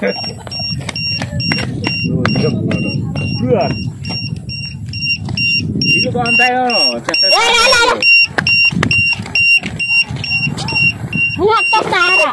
Dito doon tayo. Huwag ka para.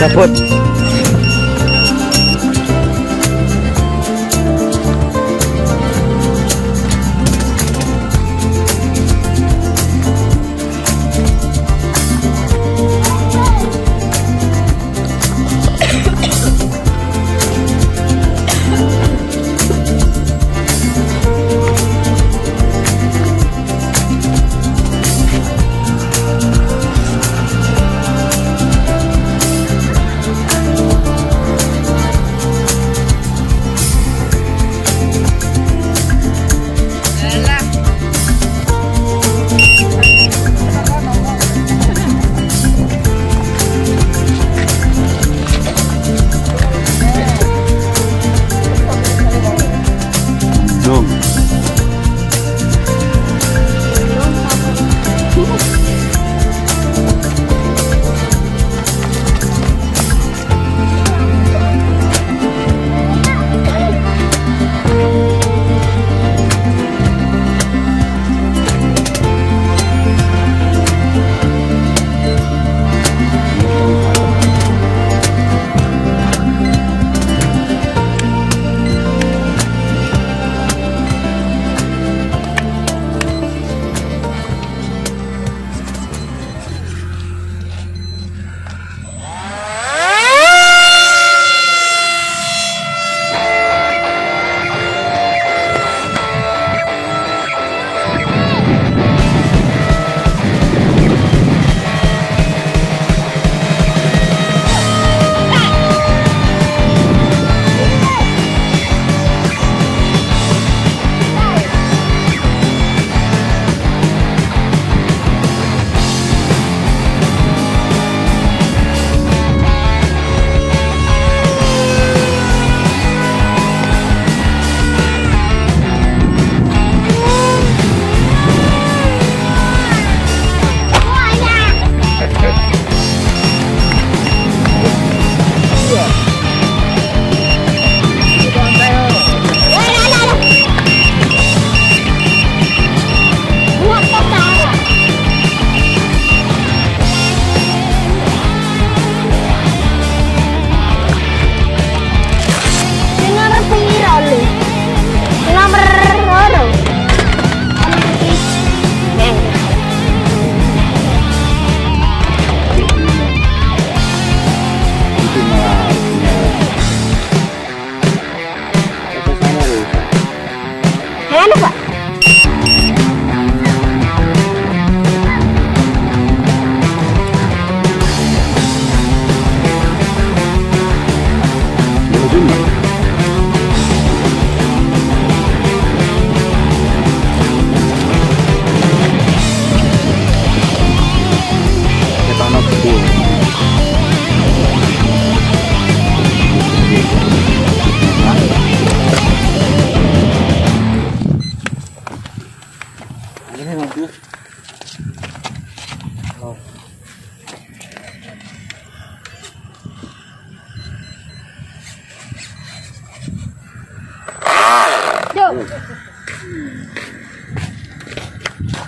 Saput.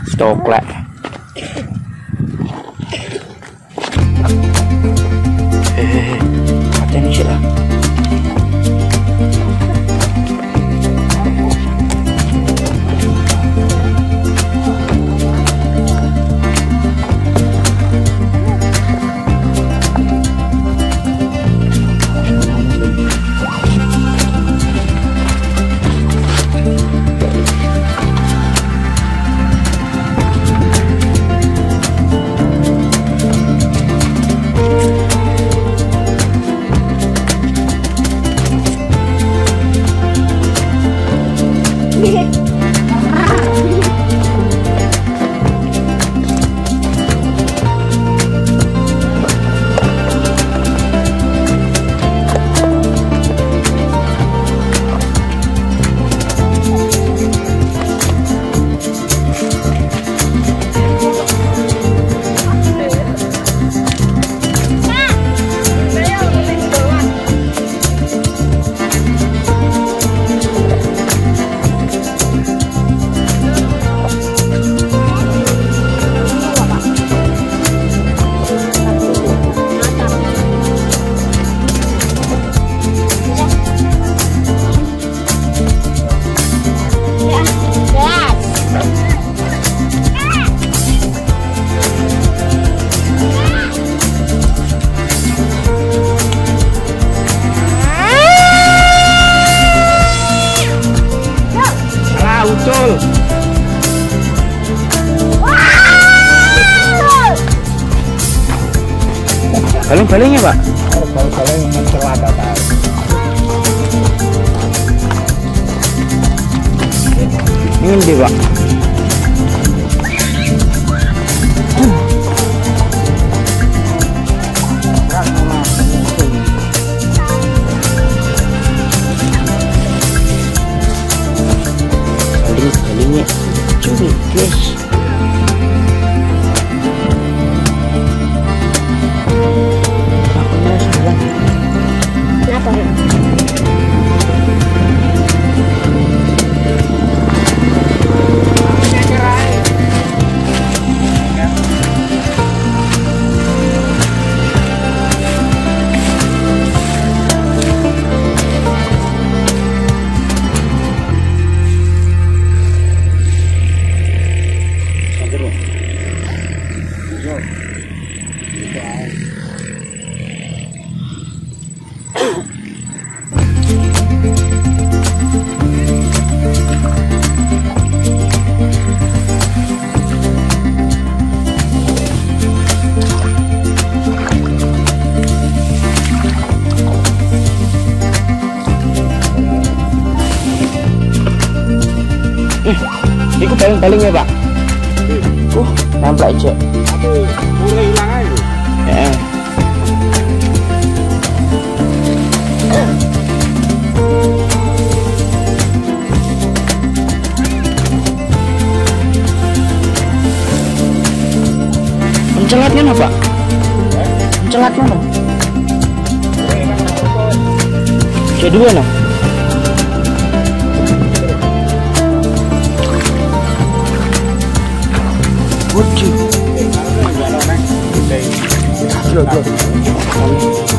Stop clap. Kalung-kalungnya, Pak? Kalung-kalung yang terlada tadi. Ini dia, Pak. Kalung-kalungnya curi, guys. Itu paling-palingnya, Pak. Nampak je. Mulai hilang aja. Mencelatnya mana, Pak? Mencelat mana? Kedua mana? Good.